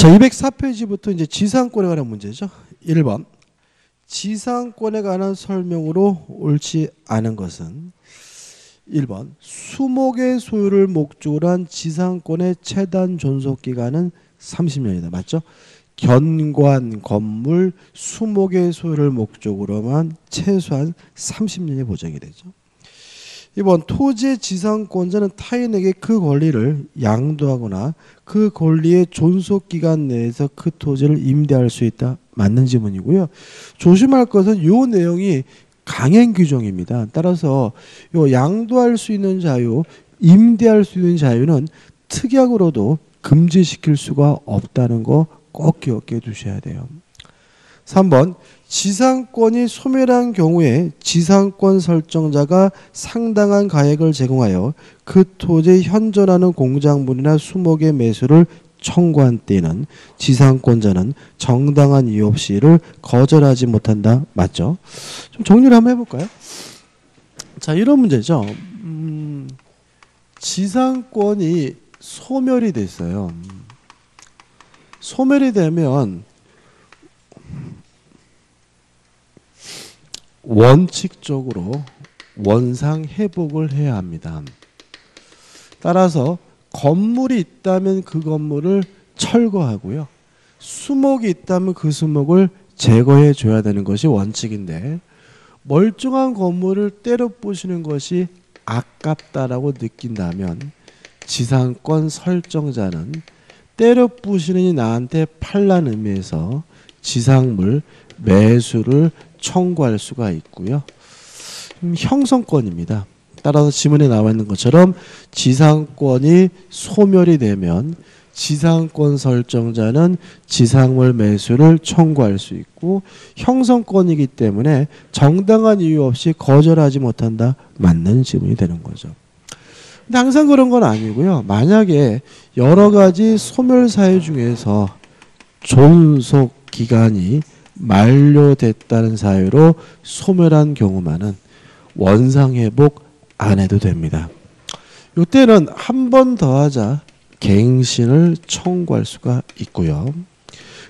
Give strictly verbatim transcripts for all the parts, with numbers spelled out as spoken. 자, 이백사 페이지부터 이제 지상권에 관한 문제죠. 일 번. 지상권에 관한 설명으로 옳지 않은 것은 일 번. 수목의 소유를 목적으로 한 지상권의 최단 존속 기간은 삼십 년이다. 맞죠? 견관, 건물, 수목의 소유를 목적으로만 최소한 삼십 년이 보장이 되죠. 이 번. 토지의 지상권자는 타인에게 그 권리를 양도하거나 그 권리의 존속기간 내에서 그 토지를 임대할 수 있다. 맞는 지문이고요. 조심할 것은 이 내용이 강행 규정입니다. 따라서 요 양도할 수 있는 자유, 임대할 수 있는 자유는 특약으로도 금지시킬 수가 없다는 거 꼭 기억해 두셔야 돼요. 삼 번. 지상권이 소멸한 경우에 지상권 설정자가 상당한 가액을 제공하여 그 토지에 현존하는 공작물이나 수목의 매수를 청구한 때에는 지상권자는 정당한 이유 없이 이를 거절하지 못한다. 맞죠? 좀 정리를 한번 해볼까요? 자, 이런 문제죠. 음, 지상권이 소멸이 됐어요. 소멸이 되면 원칙적으로 원상 회복을 해야 합니다. 따라서 건물이 있다면 그 건물을 철거하고요. 수목이 있다면 그 수목을 제거해 줘야 되는 것이 원칙인데 멀쩡한 건물을 때려 부수는 것이 아깝다라고 느낀다면 지상권 설정자는 때려 부수느니 나한테 팔란 의미에서 지상물 매수를 청구할 수가 있고요. 형성권입니다. 따라서 지문에 나와 있는 것처럼 지상권이 소멸이 되면 지상권 설정자는 지상물 매수를 청구할 수 있고 형성권이기 때문에 정당한 이유 없이 거절하지 못한다. 맞는 지문이 되는 거죠. 근데 항상 그런 건 아니고요. 만약에 여러 가지 소멸 사유 중에서 존속 기간이 만료됐다는 사유로 소멸한 경우만은 원상회복 안 해도 됩니다. 이때는 한 번 더 하자 갱신을 청구할 수가 있고요.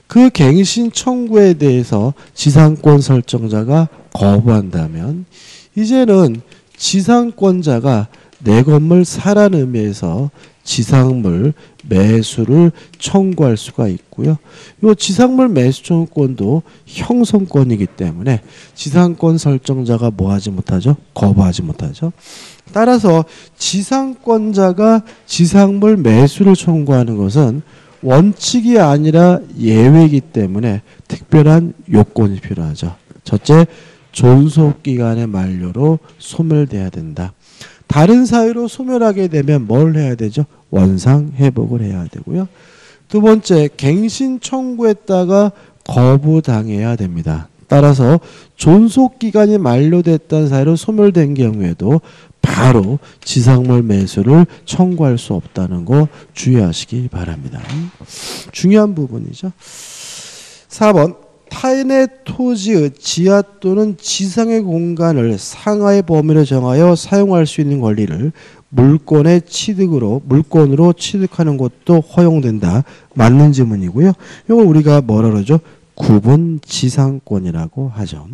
그 갱신 청구에 대해서 지상권 설정자가 거부한다면 이제는 지상권자가 내 건물 사라는 의미에서 지상물 매수를 청구할 수가 있고요. 이 지상물 매수 청구권도 형성권이기 때문에 지상권 설정자가 뭐 하지 못하죠? 거부하지 못하죠. 따라서 지상권자가 지상물 매수를 청구하는 것은 원칙이 아니라 예외이기 때문에 특별한 요건이 필요하죠. 첫째, 존속기간의 만료로 소멸돼야 된다. 다른 사유로 소멸하게 되면 뭘 해야 되죠? 원상회복을 해야 되고요. 두 번째, 갱신 청구했다가 거부당해야 됩니다. 따라서 존속기간이 만료됐다는 사유로 소멸된 경우에도 바로 지상물 매수를 청구할 수 없다는 거 주의하시기 바랍니다. 중요한 부분이죠. 사 번. 타인의 토지의 지하 또는 지상의 공간을 상하의 범위로 정하여 사용할 수 있는 권리를 물권의 취득으로, 물권으로 취득하는 것도 허용된다. 맞는 지문이고요. 이걸 우리가 뭐라 그러죠? 구분 지상권이라고 하죠.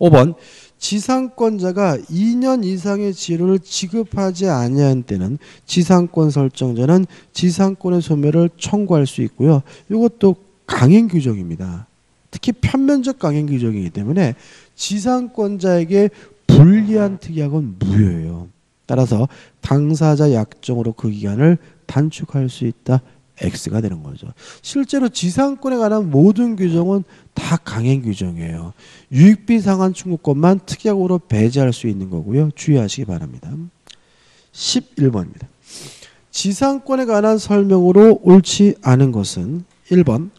오 번. 지상권자가 이 년 이상의 지료를 지급하지 아니한 때는 지상권 설정자는 지상권의 소멸을 청구할 수 있고요. 이것도 강행 규정입니다. 특히 편면적 강행 규정이기 때문에 지상권자에게 불리한 특약은 무효예요. 따라서 당사자 약정으로 그 기간을 단축할 수 있다. X가 되는 거죠. 실제로 지상권에 관한 모든 규정은 다 강행 규정이에요. 유익비 상한 청구권만 특약으로 배제할 수 있는 거고요. 주의하시기 바랍니다. 십일 번입니다. 지상권에 관한 설명으로 옳지 않은 것은 일 번.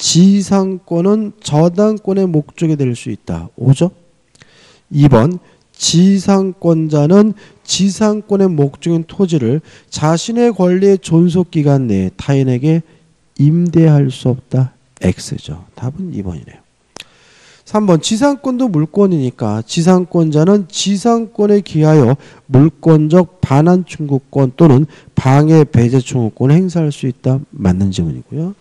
지상권은 저당권의 목적이 될 수 있다. 오죠? 이 번. 지상권자는 지상권의 목적인 토지를 자신의 권리의 존속기간 내에 타인에게 임대할 수 없다. X죠. 답은 이 번이네요. 삼 번 지상권도 물권이니까 지상권자는 지상권에 기하여 물권적 반환 청구권 또는 방해 배제 청구권을 행사할 수 있다. 맞는 질문이고요.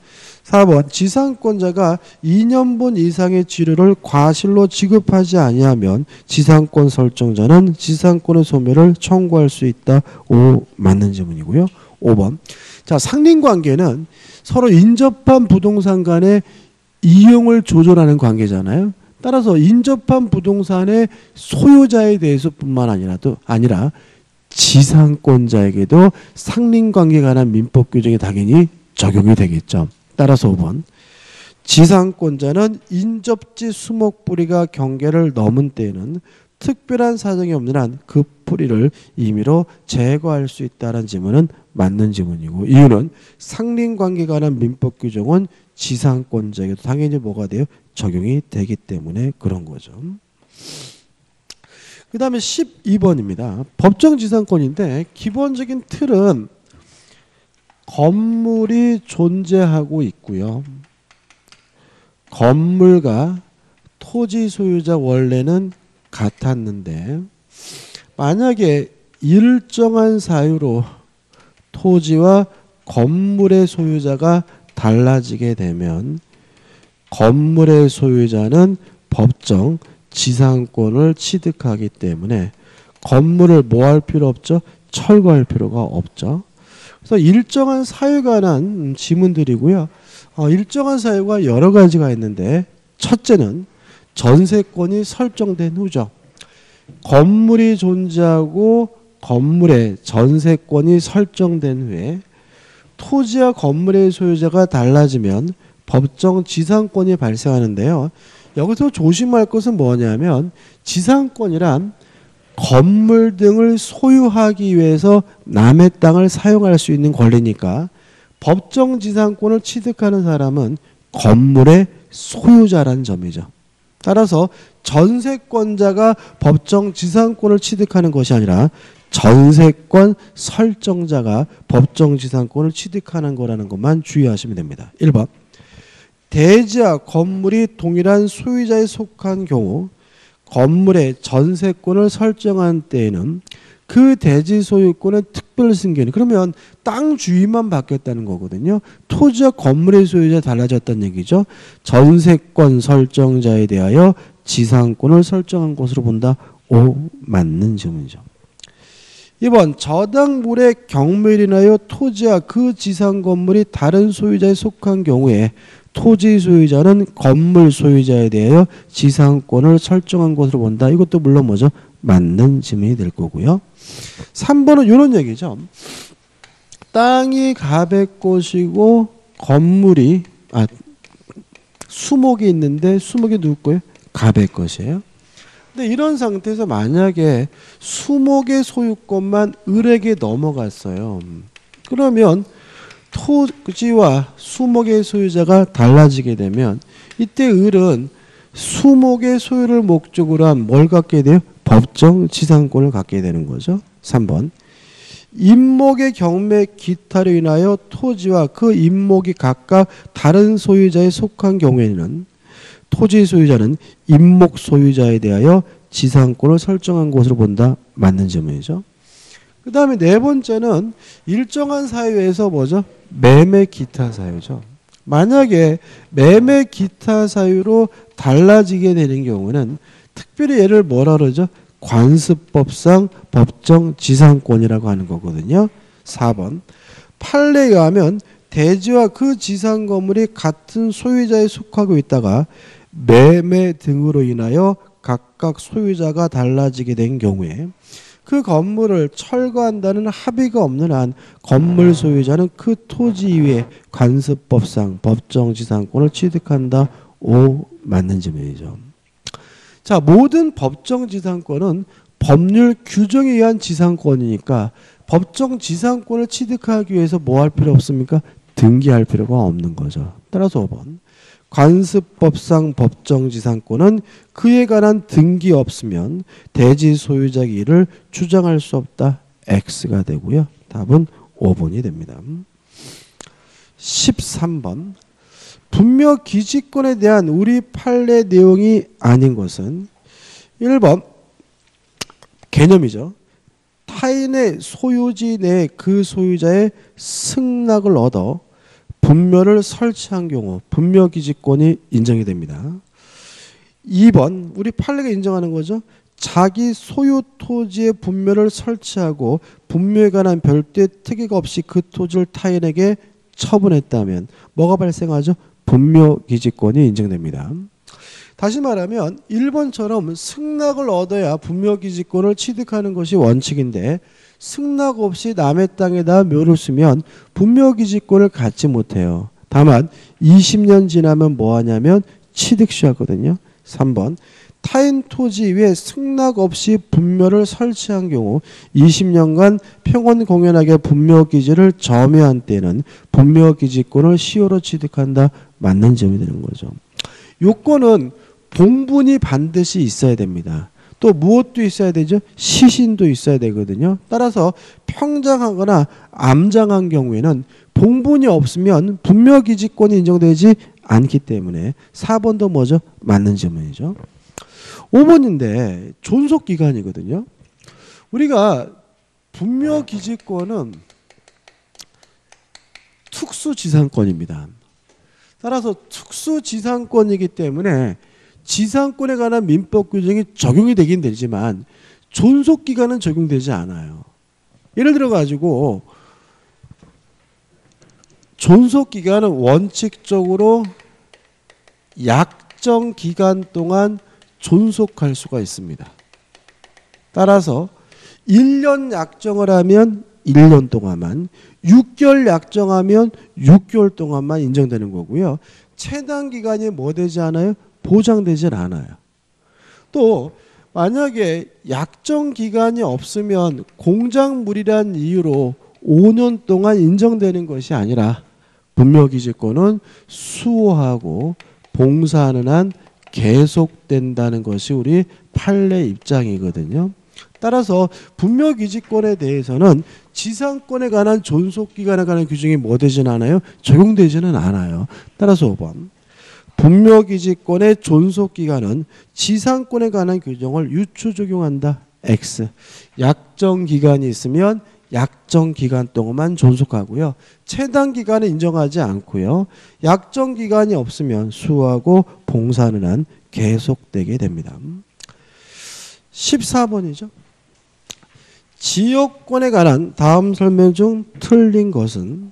사 번 지상권자가 이 년분 이상의 지료를 과실로 지급하지 아니하면 지상권 설정자는 지상권의 소멸을 청구할 수 있다. 오, 맞는 질문이고요. 오 번 자, 상린관계는 서로 인접한 부동산 간의 이용을 조절하는 관계잖아요. 따라서 인접한 부동산의 소유자에 대해서뿐만 아니라도 아니라 지상권자에게도 상린관계에 관한 민법 규정이 당연히 적용이 되겠죠. 따라서 오 번 지상권자는 인접지 수목뿌리가 경계를 넘은 때에는 특별한 사정이 없는 한 그 뿌리를 임의로 제거할 수 있다는 질문은 맞는 질문이고, 이유는 상린관계에 관한 민법 규정은 지상권자에게도 당연히 뭐가 돼요? 적용이 되기 때문에 그런 거죠. 그 다음에 십이 번입니다. 법정지상권인데 기본적인 틀은 건물이 존재하고 있고요. 건물과 토지 소유자 원래는 같았는데 만약에 일정한 사유로 토지와 건물의 소유자가 달라지게 되면 건물의 소유자는 법정 지상권을 취득하기 때문에 건물을 뭐 할 필요 없죠? 철거할 필요가 없죠. 그래서 일정한 사유가 난 지문들이고요. 어, 일정한 사유가 여러 가지가 있는데 첫째는 전세권이 설정된 후죠. 건물이 존재하고 건물에 전세권이 설정된 후에 토지와 건물의 소유자가 달라지면 법정 지상권이 발생하는데요. 여기서 조심할 것은 뭐냐면 지상권이란 건물 등을 소유하기 위해서 남의 땅을 사용할 수 있는 권리니까 법정 지상권을 취득하는 사람은 건물의 소유자라는 점이죠. 따라서 전세권자가 법정 지상권을 취득하는 것이 아니라 전세권 설정자가 법정 지상권을 취득하는 거라는 것만 주의하시면 됩니다. 일 번 대지와 건물이 동일한 소유자에 속한 경우 건물의 전세권을 설정한 때에는 그 대지 소유권의 특별승계는 그러면 땅 주인만 바뀌었다는 거거든요. 토지와 건물의 소유자 달라졌다는 얘기죠. 전세권 설정자에 대하여 지상권을 설정한 것으로 본다. 오, 맞는 질문이죠. 이 번 저당물의 경매로 인하여 토지와 그 지상 건물이 다른 소유자에 속한 경우에 토지 소유자는 건물 소유자에 대하여 지상권을 설정한 것으로 본다. 이것도 물론 뭐죠? 맞는 지문이 될 거고요. 삼 번은 이런 얘기죠. 땅이 가백꽃이고 건물이 아 수목이 있는데 수목이 누구 거예요? 가백꽃이에요. 근데 이런 상태에서 만약에 수목의 소유권만 을에게 넘어갔어요. 그러면 토지와 수목의 소유자가 달라지게 되면 이때 을은 수목의 소유를 목적으로 한 뭘 갖게 돼요? 법정 지상권을 갖게 되는 거죠. 삼 번 임목의 경매 기타로 인하여 토지와 그 임목이 각각 다른 소유자에 속한 경우에는 토지 소유자는 임목 소유자에 대하여 지상권을 설정한 것으로 본다. 맞는 질문이죠. 그 다음에 네 번째는 일정한 사유에서 뭐죠? 매매 기타 사유죠. 만약에 매매 기타 사유로 달라지게 되는 경우는 특별히 얘를 뭐라 그러죠? 관습법상 법정 지상권이라고 하는 거거든요. 사 번 판례에 의하면 대지와 그 지상 건물이 같은 소유자에 속하고 있다가 매매 등으로 인하여 각각 소유자가 달라지게 된 경우에 그 건물을 철거한다는 합의가 없는 한 건물 소유자는 그 토지 이외에 관습법상 법정 지상권을 취득한다. 오, 맞는 질문이죠. 자, 모든 법정 지상권은 법률 규정에 의한 지상권이니까 법정 지상권을 취득하기 위해서 뭐 할 필요 없습니까? 등기할 필요가 없는 거죠. 따라서 오 번 관습법상 법정지상권은 그에 관한 등기 없으면 대지 소유자 이를 주장할 수 없다. X가 되고요. 답은 오 번이 됩니다. 십삼 번 분명 기지권에 대한 우리 판례 내용이 아닌 것은 일 번 개념이죠. 타인의 소유지 내에 그 소유자의 승낙을 얻어 분묘를 설치한 경우 분묘기지권이 인정이 됩니다. 이 번 우리 판례가 인정하는 거죠. 자기 소유 토지에 분묘를 설치하고 분묘에 관한 별도의 특이가 없이 그 토지를 타인에게 처분했다면 뭐가 발생하죠? 분묘기지권이 인정됩니다. 다시 말하면 일 번처럼 승낙을 얻어야 분묘기지권을 취득하는 것이 원칙인데 승낙 없이 남의 땅에다 묘를 쓰면 분묘기지권을 갖지 못해요. 다만 이십 년 지나면 뭐하냐면 취득시하거든요. 삼 번 타인 토지 위에 승낙 없이 분묘를 설치한 경우 이십 년간 평온공연하게 분묘기지를 점유한 때는 분묘기지권을 시효로 취득한다. 맞는 점이 되는 거죠. 요건은 봉분이 반드시 있어야 됩니다. 또 무엇도 있어야 되죠? 시신도 있어야 되거든요. 따라서 평장하거나 암장한 경우에는 봉분이 없으면 분묘기지권이 인정되지 않기 때문에 사 번도 뭐죠? 맞는 질문이죠. 오 번인데 존속기간이거든요. 우리가 분묘기지권은 특수지상권입니다. 따라서 특수지상권이기 때문에 지상권에 관한 민법 규정이 적용이 되긴 되지만 존속기간은 적용되지 않아요. 예를 들어 가지고 존속기간은 원칙적으로 약정기간 동안 존속할 수가 있습니다. 따라서 일 년 약정을 하면 일 년 동안만, 육 개월 약정하면 육 개월 동안만 인정되는 거고요. 최단 기간이 뭐 되지 않아요? 보장되질 않아요. 또 만약에 약정 기간이 없으면 공작물이란 이유로 오 년 동안 인정되는 것이 아니라 분묘기지권은 수호하고 봉사하는 한 계속된다는 것이 우리 판례 입장이거든요. 따라서 분묘기지권에 대해서는 지상권에 관한 존속기간에 관한 규정이 뭐 되지는 않아요? 적용되지는 않아요. 따라서 오 번 분묘기지권의 존속기간은 지상권에 관한 규정을 유추 적용한다. X. 약정기간이 있으면 약정기간 동안만 존속하고요. 최단기간은 인정하지 않고요. 약정기간이 없으면 수호하고 봉사하는 한 계속되게 됩니다. 십사 번이죠. 지역권에 관한 다음 설명 중 틀린 것은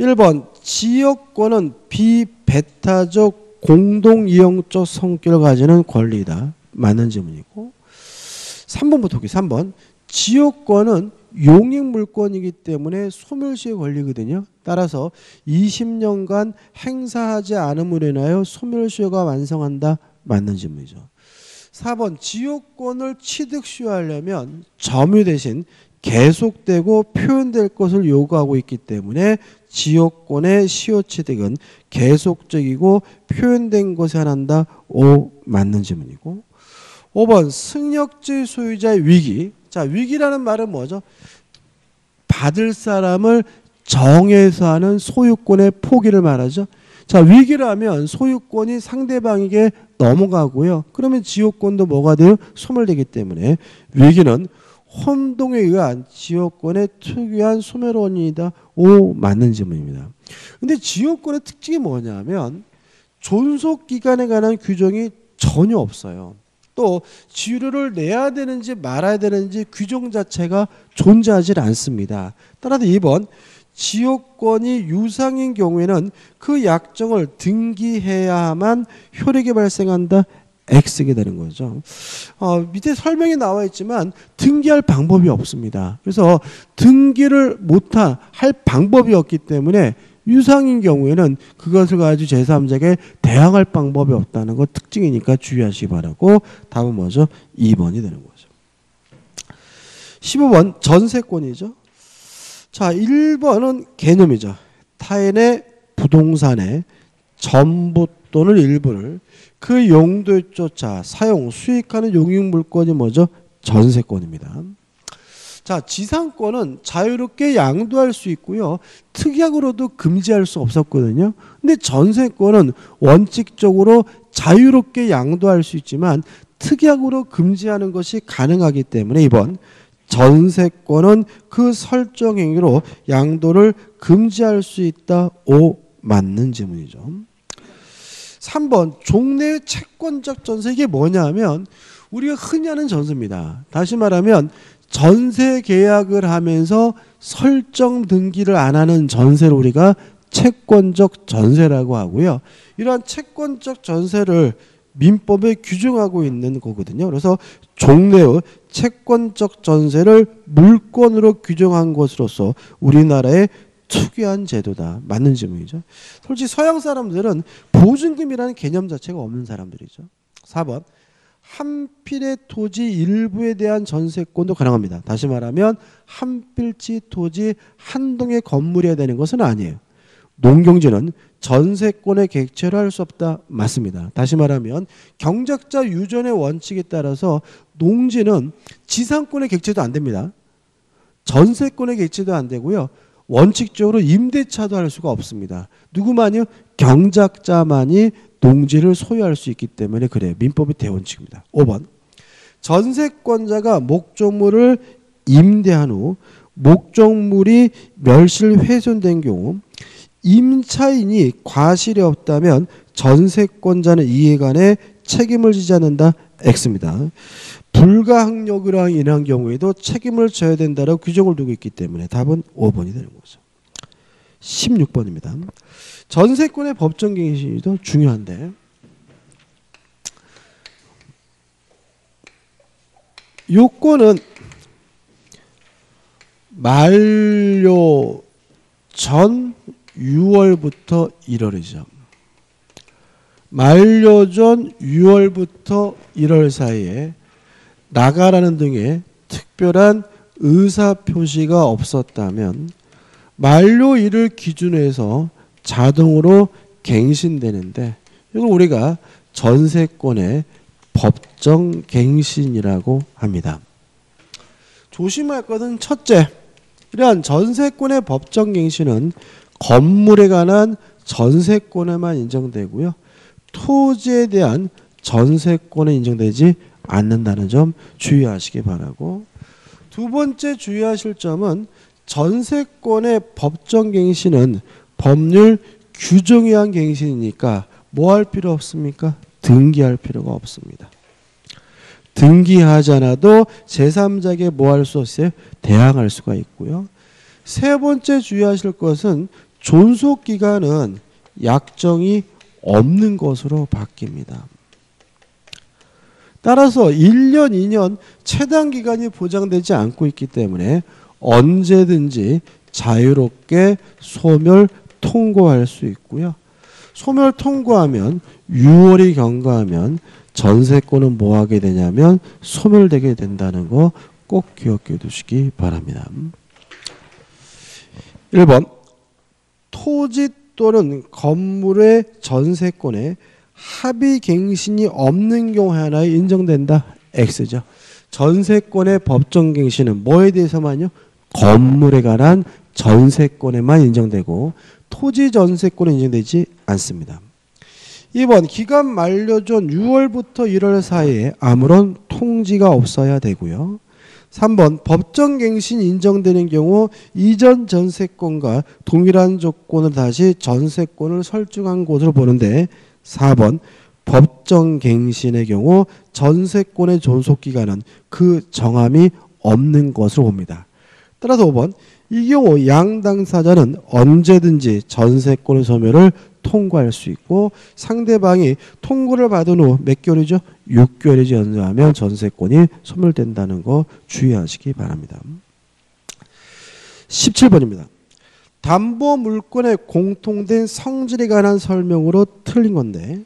일 번 지역권은 비배타적 공동이용적 성격을 가지는 권리이다. 맞는 질문이고 삼 번부터 보기 삼 번 지역권은 용익물권이기 때문에 소멸시의 권리거든요. 따라서 이십 년간 행사하지 않음으로 인하여 소멸시효가 완성한다. 맞는 질문이죠. 사 번 지역권을 취득시효하려면 점유 대신 계속되고 표현될 것을 요구하고 있기 때문에 지역권의 시효 취득은 계속적이고 표현된 것에 한한다. 오 맞는 질문이고 오 번 승역지 소유자의 위기. 자, 위기라는 말은 뭐죠? 받을 사람을 정해서 하는 소유권의 포기를 말하죠. 자, 위기라면 소유권이 상대방에게 넘어가고요. 그러면 지역권도 뭐가 돼요? 소멸되기 때문에 위기는 혼동에 의한 지역권의 특유한 소멸 원인이다. 오, 맞는 질문입니다. 근데 지역권의 특징이 뭐냐면 존속기간에 관한 규정이 전혀 없어요. 또 지료를 내야 되는지 말아야 되는지 규정 자체가 존재하지 않습니다. 따라서 이 번 지역권이 유상인 경우에는 그 약정을 등기해야만 효력이 발생한다. X게 되는 거죠. 어, 밑에 설명이 나와 있지만 등기할 방법이 없습니다. 그래서 등기를 못할 방법이 없기 때문에 유상인 경우에는 그것을 가지고 제삼 자에게 대항할 방법이 없다는 것 특징이니까 주의하시기 바라고 답은 뭐죠? 이 번이 되는 거죠. 십오 번 전세권이죠. 자, 일 번은 개념이죠. 타인의 부동산의 전부 또는 일부를 그 용도에 쫓아 사용, 수익하는 용익물권이 뭐죠? 전세권입니다. 자, 지상권은 자유롭게 양도할 수 있고요. 특약으로도 금지할 수 없었거든요. 근데 전세권은 원칙적으로 자유롭게 양도할 수 있지만 특약으로 금지하는 것이 가능하기 때문에 이번 전세권은 그 설정 행위로 양도를 금지할 수 있다. 오, 맞는 질문이죠. 삼 번 종래 채권적 전세, 이게 뭐냐면 우리가 흔히 하는 전세입니다. 다시 말하면 전세 계약을 하면서 설정 등기를 안 하는 전세를 우리가 채권적 전세라고 하고요. 이러한 채권적 전세를 민법에 규정하고 있는 거거든요. 그래서 종래의 채권적 전세를 물권으로 규정한 것으로서 우리나라의 특이한 제도다. 맞는 질문이죠. 솔직히 서양 사람들은 보증금이라는 개념 자체가 없는 사람들이죠. 사 번 한 필의 토지 일부에 대한 전세권도 가능합니다. 다시 말하면 한 필지 토지 한 동의 건물이어야 되는 것은 아니에요. 농경지는 전세권의 객체를 할 수 없다. 맞습니다. 다시 말하면 경작자 유전의 원칙에 따라서 농지는 지상권의 객체도 안 됩니다. 전세권의 객체도 안 되고요. 원칙적으로 임대차도 할 수가 없습니다. 누구만요? 경작자만이 농지를 소유할 수 있기 때문에 그래요. 민법의 대원칙입니다. 오 번 전세권자가 목적물을 임대한 후 목적물이 멸실훼손된 경우 임차인이 과실이 없다면 전세권자는 이에 관해 책임을 지지 않는다. X입니다. 불가항력으로 인한 경우에도 책임을 져야 된다라고 규정을 두고 있기 때문에 답은 오 번이 되는 거죠. 십육 번입니다. 전세권의 법정갱신도 중요한데 요건은 만료 전 유월부터 일월이죠. 만료 전 유월부터 일월 사이에 나가라는 등의 특별한 의사표시가 없었다면 만료 일을 기준으로 해서 자동으로 갱신되는데 이걸 우리가 전세권의 법정 갱신이라고 합니다. 조심할 것은 첫째, 이러한 전세권의 법정 갱신은 건물에 관한 전세권에만 인정되고요. 토지에 대한 전세권에 인정되지 않는다는 점 주의하시기 바라고, 두 번째 주의하실 점은 전세권의 법정갱신은 법률 규정에 의한 갱신이니까 뭐 할 필요 없습니까? 등기할 필요가 없습니다. 등기하지 않아도 제삼자에게 뭐 할 수 없어요? 대항할 수가 있고요. 세 번째 주의하실 것은 존속기간은 약정이 없는 것으로 바뀝니다. 따라서 일 년, 이 년 최단 기간이 보장되지 않고 있기 때문에 언제든지 자유롭게 소멸 통고할 수 있고요. 소멸 통고하면 유월이 경과하면 전세권은 뭐 하게 되냐면 소멸되게 된다는 거 꼭 기억해 두시기 바랍니다. 일 번 토지 또는 건물의 전세권에 합의 갱신이 없는 경우 하나에 인정된다. X죠. 전세권의 법정 갱신은 뭐에 대해서만요? 건물에 관한 전세권에만 인정되고 토지 전세권은 인정되지 않습니다. 이 번 기간 만료 전 유월부터 일월 사이에 아무런 통지가 없어야 되고요. 삼 번 법정 갱신 인정되는 경우 이전 전세권과 동일한 조건을 다시 전세권을 설정한 것으로 보는데 사 번 법정 갱신의 경우 전세권의 존속기간은 그 정함이 없는 것으로 봅니다. 따라서 오 번 이 경우 양당사자는 언제든지 전세권의 소멸을 통고할 수 있고 상대방이 통고를 받은 후 몇 개월이죠? 육 개월이지 연장하면 전세권이 소멸된다는 거 주의하시기 바랍니다. 십칠 번입니다. 담보물권의 공통된 성질에 관한 설명으로 틀린 건데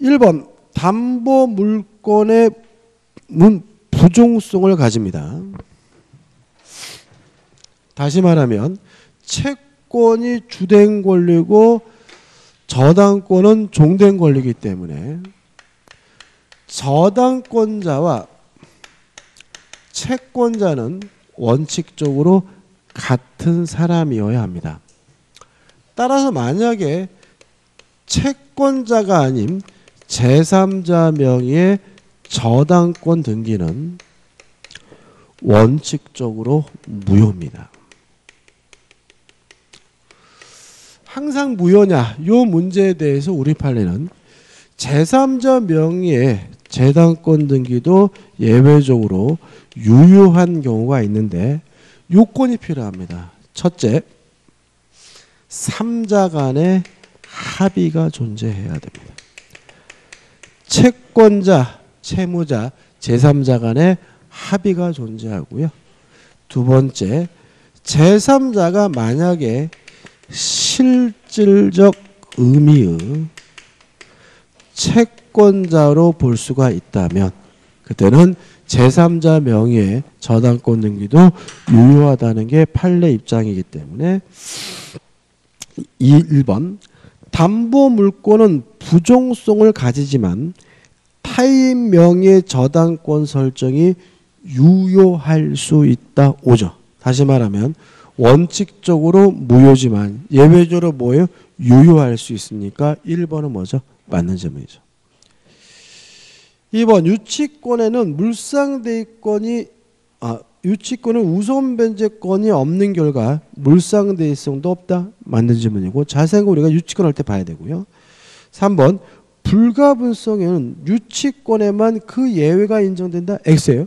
일 번 담보물권의 부종성을 가집니다. 다시 말하면 채권이 주된 권리고 저당권은 종된 권리이기 때문에 저당권자와 채권자는 원칙적으로 같은 사람이어야 합니다. 따라서 만약에 채권자가 아닌 제삼자 명의의 저당권 등기는 원칙적으로 무효입니다. 항상 무효냐? 이 문제에 대해서 우리 판례는 제삼자 명의의 재당권 등기도 예외적으로 유효한 경우가 있는데 요건이 필요합니다. 첫째, 삼자 간의 합의가 존재해야 됩니다. 채권자, 채무자, 제삼자 간의 합의가 존재하고요. 두 번째, 제삼자가 만약에 실질적 의미의 채권자로 볼 수가 있다면 그때는 제삼자 명의의 저당권 등기도 유효하다는 게 판례 입장이기 때문에 일 번, 담보물권은 부정성을 가지지만 타인 명의의 저당권 설정이 유효할 수 있다. 오죠. 다시 말하면 원칙적으로 무효지만 예외적으로 뭐예요? 유효할 수 있으니까 일 번은 뭐죠? 맞는 질문이죠. 이 번, 유치권에는 물상대위권이 아 유치권은 우선 변제권이 없는 결과 물상대위성도 없다. 맞는 질문이고 자세한 거 우리가 유치권 할 때 봐야 되고요. 삼 번, 불가분성에는 유치권에만 그 예외가 인정된다. X예요.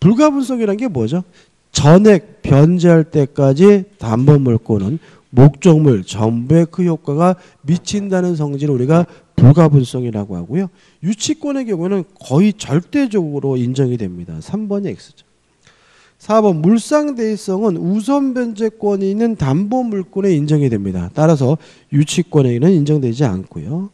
불가분성이라는 게 뭐죠? 전액 변제할 때까지 담보물권은 목적물 전부에 그 효과가 미친다는 성질을 우리가 불가분성이라고 하고요. 유치권의 경우는 거의 절대적으로 인정이 됩니다. 삼 번이 X죠. 사 번, 물상대위성은 우선 변제권이 있는 담보물권에 인정이 됩니다. 따라서 유치권에는 인정되지 않고요.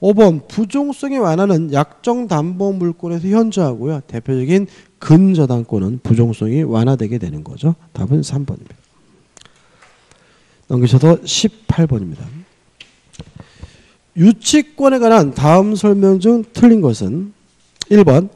오 번, 부종성의 완화는 약정담보물권에서 현저하고요. 대표적인 근저당권은 부종성이 완화되게 되는 거죠. 답은 삼 번입니다. 넘기셔서 십팔 번입니다. 유치권에 관한 다음 설명 중 틀린 것은 일 번,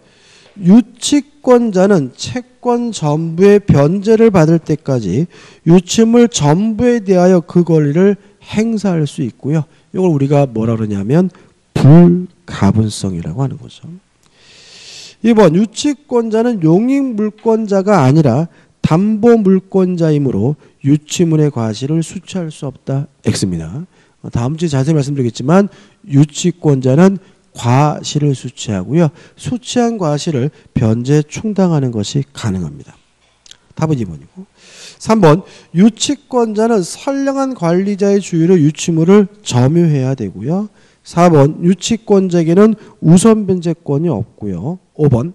유치권자는 채권 전부의 변제를 받을 때까지 유치물 전부에 대하여 그 권리를 행사할 수 있고요. 이걸 우리가 뭐라 그러냐면 불가분성이라고 하는 거죠. 이 번, 유치권자는 용익물권자가 아니라 담보물권자이므로 유치물의 과실을 수취할 수 없다. X입니다. 다음 주에 자세히 말씀드리겠지만 유치권자는 과실을 수취하고요. 수취한 과실을 변제 충당하는 것이 가능합니다. 답은 이 번이고. 삼 번, 유치권자는 선량한 관리자의 주의로 유치물을 점유해야 되고요. 사 번, 유치권자에게는 우선 변제권이 없고요. 오 번,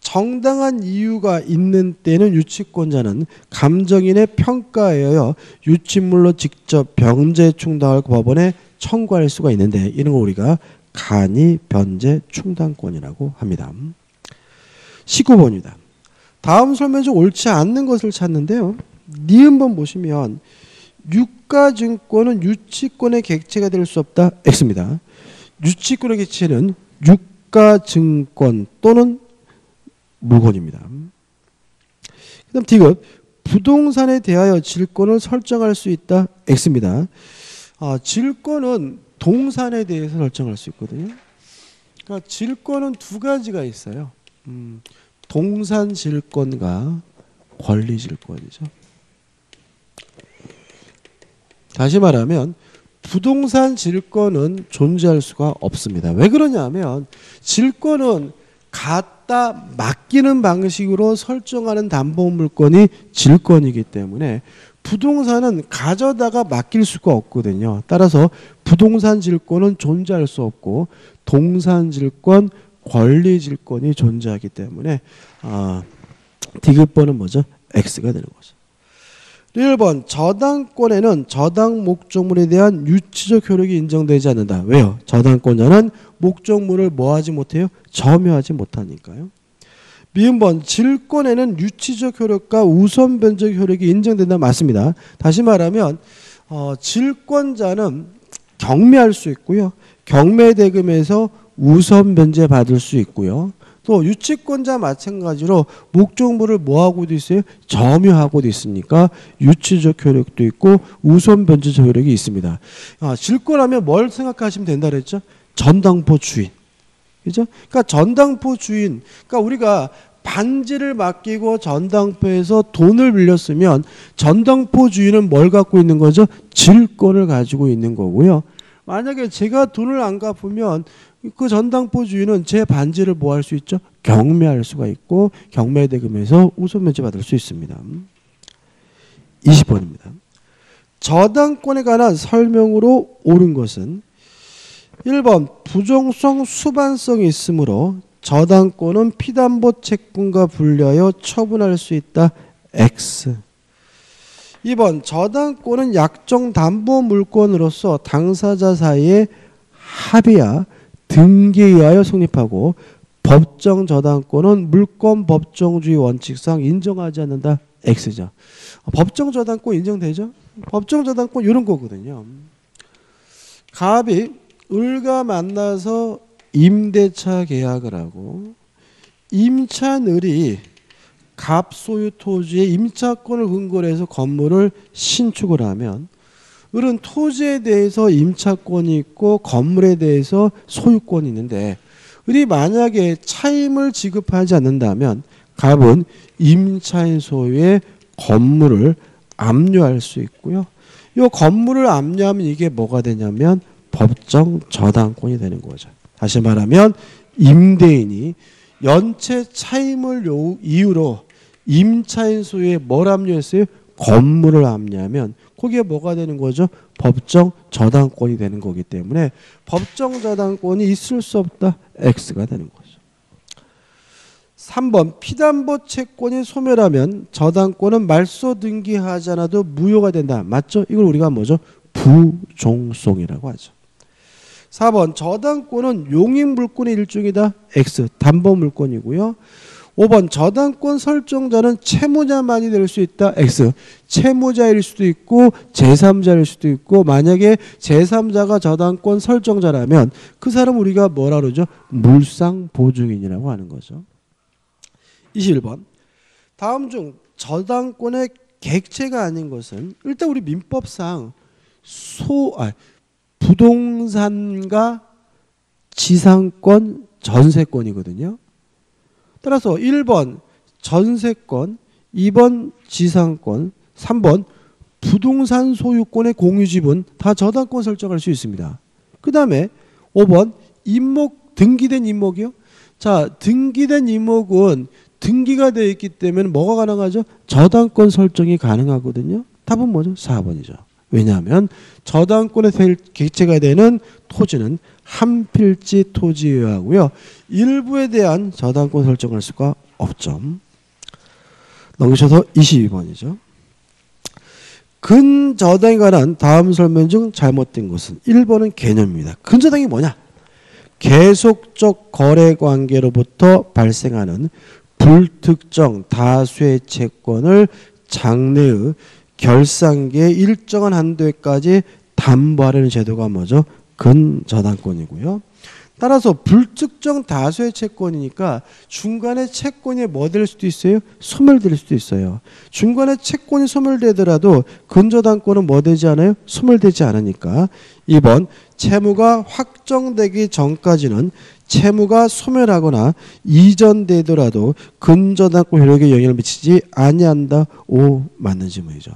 정당한 이유가 있는 때는 유치권자는 감정인의 평가에 의하여 유치물로 직접 변제 충당을 법원에 청구할 수가 있는데 이런 걸 우리가 간이 변제 충당권이라고 합니다. 십구 번입니다. 다음 설명에서 옳지 않는 것을 찾는데요. 니은번 보시면 유가증권은 유치권의 객체가 될 수 없다. X입니다. 유치권의 객체는 유가증권 또는 물건입니다. 그 다음 D급, 부동산에 대하여 질권을 설정할 수 있다. X입니다. 아, 질권은 동산에 대해서 설정할 수 있거든요. 그러니까 질권은 두 가지가 있어요. 음, 동산 질권과 권리 질권이죠. 다시 말하면 부동산 질권은 존재할 수가 없습니다. 왜 그러냐면 질권은 갖다 맡기는 방식으로 설정하는 담보물권이 질권이기 때문에 부동산은 가져다가 맡길 수가 없거든요. 따라서 부동산 질권은 존재할 수 없고 동산 질권, 권리 질권이 존재하기 때문에 아, 디귿번은 뭐죠? X가 되는 거죠. 일 번, 저당권에는 저당 목적물에 대한 유치적 효력이 인정되지 않는다. 왜요? 저당권자는 목적물을 뭐하지 못해요? 점유하지 못하니까요. 미음번, 질권에는 유치적 효력과 우선 변적 효력이 인정된다. 맞습니다. 다시 말하면 어, 질권자는 경매할 수 있고요. 경매 대금에서 우선 변제 받을 수 있고요. 또 유치권자 마찬가지로 목적물을 뭐하고도 있어요? 점유하고도 있으니까 유치적 효력도 있고 우선 변제적 효력이 있습니다. 아, 질권하면 뭘 생각하시면 된다 그랬죠? 전당포 주인. 그죠? 그러니까 전당포 주인. 그러니까 우리가 반지를 맡기고 전당포에서 돈을 빌렸으면 전당포 주인은 뭘 갖고 있는 거죠? 질권을 가지고 있는 거고요. 만약에 제가 돈을 안 갚으면 그 전당포 주인은 제 반지를 뭐 할 수 있죠? 경매할 수가 있고 경매 대금에서 우선 면제 받을 수 있습니다. 이십 번입니다. 저당권에 관한 설명으로 옳은 것은 일 번 부정성 수반성이 있으므로 저당권은 피담보 채권과 분리하여 처분할 수 있다. X. 이 번 저당권은 약정 담보 물권으로서 당사자 사이의 합의야 등기에 의하여 성립하고 법정 저당권은 물권 법정주의 원칙상 인정하지 않는다. X죠. 법정 저당권 인정되죠? 법정 저당권 이런 거거든요. 갑이 을과 만나서 임대차 계약을 하고 임차늘이 갑 소유 토지의 임차권을 근거로 해서 건물을 신축을 하면 을은 토지에 대해서 임차권이 있고 건물에 대해서 소유권이 있는데 을이 만약에 차임을 지급하지 않는다면 갑은 임차인 소유의 건물을 압류할 수 있고요. 이 건물을 압류하면 이게 뭐가 되냐면 법정 저당권이 되는 거죠. 다시 말하면 임대인이 연체 차임을 요구 이유로 임차인 소유에 뭘 압류했어요? 건물을 압류하면 그게 뭐가 되는 거죠? 법정 저당권이 되는 거기 때문에 법정 저당권이 있을 수 없다. X가 되는 거죠. 삼 번 피담보 채권이 소멸하면 저당권은 말소 등기하지 않아도 무효가 된다. 맞죠? 이걸 우리가 뭐죠? 부종송이라고 하죠. 사 번 저당권은 용익물권의 일종이다. X. 담보물권이고요. 오 번 저당권 설정자는 채무자만이 될 수 있다. X. 채무자일 수도 있고 제삼자일 수도 있고 만약에 제삼자가 저당권 설정자라면 그 사람 우리가 뭐라 그러죠? 물상보증인이라고 하는 거죠. 이십일 번 다음 중 저당권의 객체가 아닌 것은 일단 우리 민법상 소... 아, 부동산과 지상권, 전세권이거든요. 따라서 일 번 전세권, 이 번 지상권, 삼 번 부동산 소유권의 공유지분 다 저당권 설정할 수 있습니다. 그 다음에 오 번 임목, 등기된 임목이요. 자, 등기된 임목은 등기가 되어 있기 때문에 뭐가 가능하죠? 저당권 설정이 가능하거든요. 답은 뭐죠? 사 번이죠. 왜냐하면 저당권의 객체가 되는 토지는 한 필지 토지에 의하고요. 일부에 대한 저당권 설정할 수가 없죠. 넘기셔서 이십이 번이죠. 근저당에 관한 다음 설명 중 잘못된 것은 일 번은 개념입니다. 근저당이 뭐냐? 계속적 거래관계로부터 발생하는 불특정 다수의 채권을 장래의 결산기에 일정한 한도에까지 담보하려는 제도가 뭐죠? 근저당권이고요. 따라서 불특정 다수의 채권이니까 중간에 채권이 뭐 될 수도 있어요? 소멸될 수도 있어요. 중간에 채권이 소멸되더라도 근저당권은 뭐 되지 않아요? 소멸되지 않으니까. 이 번 채무가 확정되기 전까지는 채무가 소멸하거나 이전되더라도 근저당권 효력에 영향을 미치지 아니한다. 오, 맞는 질문이죠.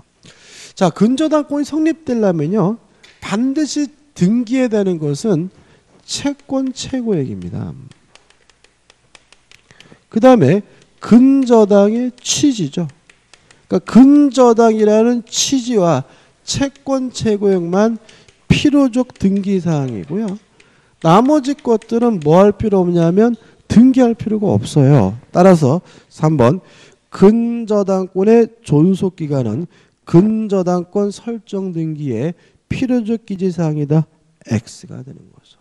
자, 근저당권이 성립되려면요. 반드시 등기해야 되는 것은 채권 최고액입니다. 그 다음에 근저당의 취지죠. 그러니까 근저당이라는 취지와 채권 최고액만 필요적 등기사항이고요. 나머지 것들은 뭐 할 필요 없냐면 등기할 필요가 없어요. 따라서 삼 번 근저당권의 존속기간은 근저당권 설정 등기의 필요적 기재사항이다. X가 되는 거죠.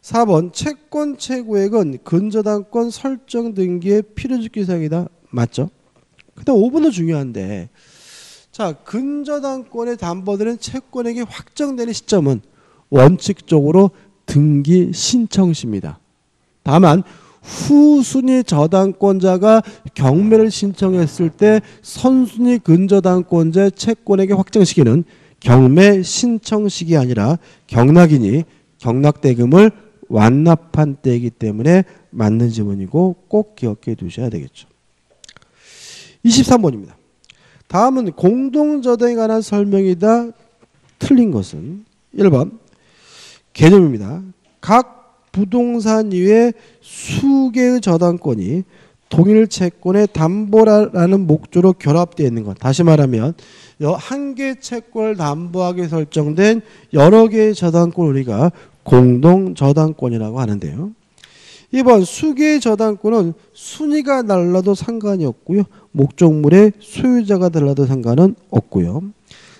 사 번 채권 최고액은 근저당권 설정 등기의 필요적 기재사항이다. 맞죠? 근데 오 번도 중요한데 자 근저당권의 담보들은 채권액이 확정되는 시점은 원칙적으로 등기 신청 시입니다. 다만 후순위 저당권자가 경매를 신청했을 때 선순위 근저당권자의 채권에게 확정시기는 경매 신청식이 아니라 경락이니 경락대금을 완납한 때이기 때문에 맞는 지문이고 꼭 기억해 두셔야 되겠죠. 이십삼 번입니다. 다음은 공동저당에 관한 설명이다. 틀린 것은 일 번 개념입니다. 각 부동산 이외 수개의 저당권이 동일 채권의 담보라는 목적으로 결합되어 있는 것. 다시 말하면 한 개의 채권을 담보하게 설정된 여러 개의 저당권을 우리가 공동저당권이라고 하는데요. 이 번 수개의 저당권은 순위가 달라도 상관이 없고요. 목적물의 소유자가 달라도 상관은 없고요.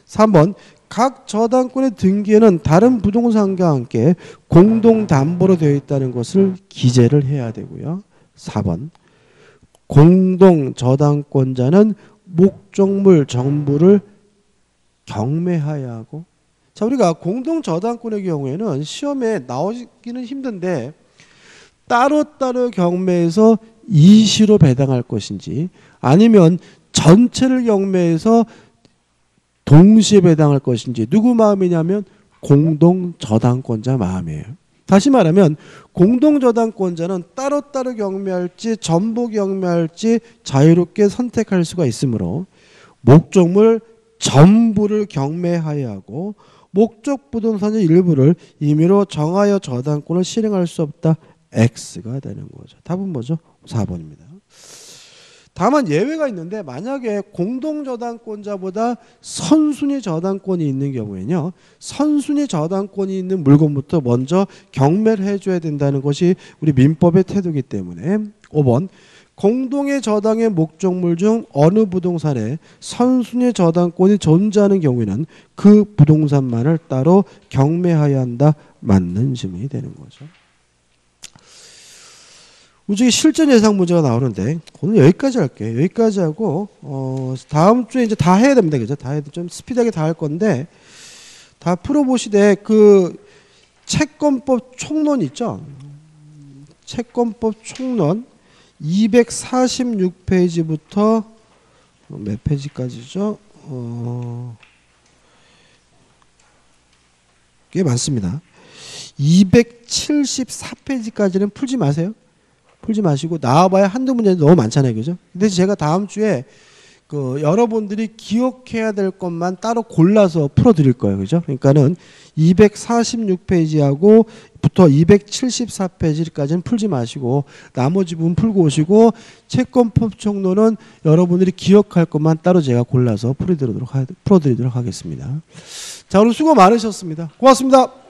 삼 번 각 저당권의 등기에는 다른 부동산과 함께 공동담보로 되어 있다는 것을 기재를 해야 되고요. 사 번 공동저당권자는 목적물 전부를 경매하여야 하고, 자 우리가 공동저당권의 경우에는 시험에 나오기는 힘든데 따로따로 경매에서 이시로 배당할 것인지 아니면 전체를 경매에서 동시에 배당할 것인지 누구 마음이냐면 공동저당권자 마음이에요. 다시 말하면 공동저당권자는 따로따로 경매할지 전부 경매할지 자유롭게 선택할 수가 있으므로 목적물 전부를 경매하여야 하고 목적 부동산의 일부를 임의로 정하여 저당권을 실행할 수 없다. X가 되는 거죠. 답은 뭐죠? 사 번입니다. 다만 예외가 있는데 만약에 공동저당권자보다 선순위 저당권이 있는 경우에는요. 선순위 저당권이 있는 물건부터 먼저 경매를 해줘야 된다는 것이 우리 민법의 태도이기 때문에 오 번 공동의 저당의 목적물 중 어느 부동산에 선순위 저당권이 존재하는 경우에는 그 부동산만을 따로 경매하여야 한다. 맞는 지문이 되는 거죠. 우측에 실전 예상 문제가 나오는데 오늘 여기까지 할게요. 여기까지 하고 어 다음 주에 이제 다 해야 됩니다. 그죠? 다 해야 돼. 좀 스피드하게 다 할 건데 다 풀어보시되 그 채권법 총론 있죠? 채권법 총론 이백사십육 페이지부터 몇 페이지까지죠? 어 꽤 많습니다. 이백칠십사 페이지까지는 풀지 마세요. 풀지 마시고 나와봐야 한두 문제는 너무 많잖아요. 그죠? 근데 제가 다음 주에 그 여러분들이 기억해야 될 것만 따로 골라서 풀어드릴 거예요. 그죠? 그러니까는 이백사십육 페이지하고 부터 이백칠십사 페이지까지는 풀지 마시고 나머지 부분 풀고 오시고 채권법 총론은 여러분들이 기억할 것만 따로 제가 골라서 풀어드리도록, 하, 풀어드리도록 하겠습니다. 자, 오늘 수고 많으셨습니다. 고맙습니다.